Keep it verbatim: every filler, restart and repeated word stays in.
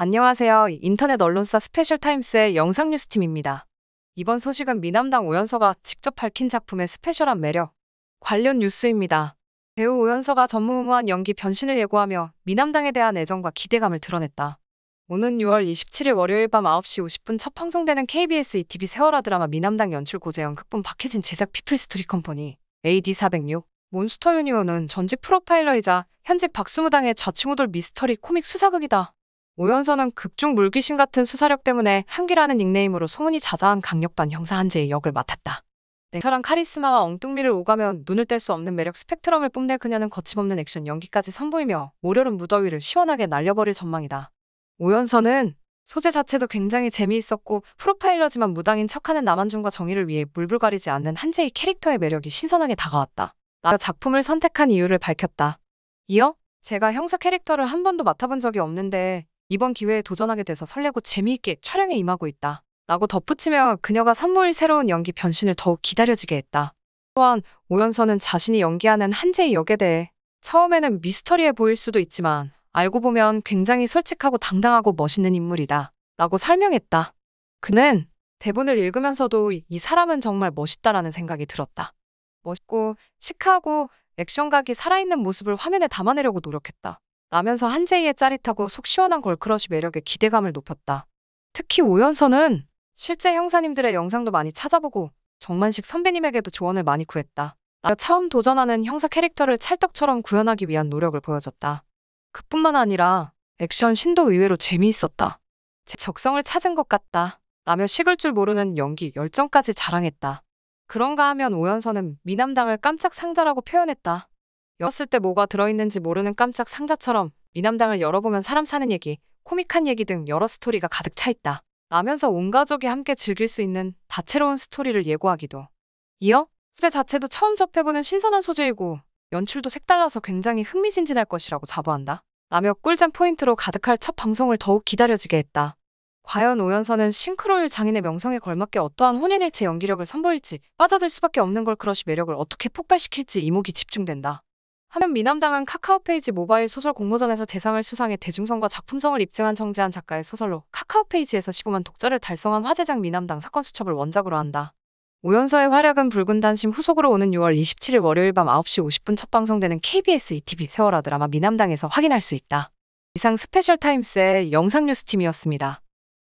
안녕하세요. 인터넷 언론사 스페셜 타임스의 영상 뉴스팀입니다. 이번 소식은 미남당 오연서가 직접 밝힌 작품의 스페셜한 매력 관련 뉴스입니다. 배우 오연서가 전무후무한 연기 변신을 예고하며 미남당에 대한 애정과 기대감을 드러냈다. 오는 유월 이십칠일 월요일 밤 아홉시 오십분 첫 방송되는 케이비에스 이티비 세월화 드라마 미남당 연출 고재현 극본 박혜진 제작 피플스토리 컴퍼니 에이디 사백육 몬스터 유니온은 전직 프로파일러이자 현직 박수무당의 좌충우돌 미스터리 코믹 수사극이다. 오연서는 극중 물귀신 같은 수사력 때문에 한귀라는 닉네임으로 소문이 자자한 강력반 형사 한재희 역을 맡았다. 냉철한 카리스마와 엉뚱미를 오가며 눈을 뗄 수 없는 매력 스펙트럼을 뽐낼 그녀는 거침없는 액션 연기까지 선보이며 올여름 무더위를 시원하게 날려버릴 전망이다. 오연서는 소재 자체도 굉장히 재미있었고 프로파일러지만 무당인 척하는 남한중과 정의를 위해 물불 가리지 않는 한재희 캐릭터의 매력이 신선하게 다가왔다. 라며 작품을 선택한 이유를 밝혔다. 이어 제가 형사 캐릭터를 한 번도 맡아본 적이 없는데 이번 기회에 도전하게 돼서 설레고 재미있게 촬영에 임하고 있다. 라고 덧붙이며 그녀가 선보일 새로운 연기 변신을 더욱 기다려지게 했다. 또한 오연서는 자신이 연기하는 한재희 역에 대해 처음에는 미스터리해 보일 수도 있지만 알고 보면 굉장히 솔직하고 당당하고 멋있는 인물이다. 라고 설명했다. 그는 대본을 읽으면서도 이 사람은 정말 멋있다라는 생각이 들었다. 멋있고 시크하고 액션각이 살아있는 모습을 화면에 담아내려고 노력했다. 라면서 한재희의 짜릿하고 속 시원한 걸크러쉬 매력에 기대감을 높였다. 특히 오연서는 실제 형사님들의 영상도 많이 찾아보고 정만식 선배님에게도 조언을 많이 구했다. 라며 처음 도전하는 형사 캐릭터를 찰떡처럼 구현하기 위한 노력을 보여줬다. 그뿐만 아니라 액션 신도 의외로 재미있었다. 제 적성을 찾은 것 같다. 라며 식을 줄 모르는 연기 열정까지 자랑했다. 그런가 하면 오연서는 미남당을 깜짝 상자라고 표현했다. 열었을 때 뭐가 들어있는지 모르는 깜짝 상자처럼 미남당을 열어보면 사람 사는 얘기, 코믹한 얘기 등 여러 스토리가 가득 차있다. 라면서 온 가족이 함께 즐길 수 있는 다채로운 스토리를 예고하기도. 이어 소재 자체도 처음 접해보는 신선한 소재이고 연출도 색달라서 굉장히 흥미진진할 것이라고 자부한다. 라며 꿀잼 포인트로 가득할 첫 방송을 더욱 기다려지게 했다. 과연 오연서는 싱크로율 장인의 명성에 걸맞게 어떠한 혼인일체 연기력을 선보일지 빠져들 수밖에 없는 걸크러쉬 매력을 어떻게 폭발시킬지 이목이 집중된다. 하면 미남당은 카카오페이지 모바일 소설 공모전에서 대상을 수상해 대중성과 작품성을 입증한 정재한 작가의 소설로 카카오페이지에서 십오만 독자를 달성한 화제작 미남당 사건 수첩을 원작으로 한다. 오연서의 활약은 붉은 단심 후속으로 오는 유월 이십칠일 월요일 밤 아홉시 오십분 첫 방송되는 케이비에스 이티비 세월화 드라마 미남당에서 확인할 수 있다. 이상 스페셜 타임스의 영상 뉴스팀이었습니다.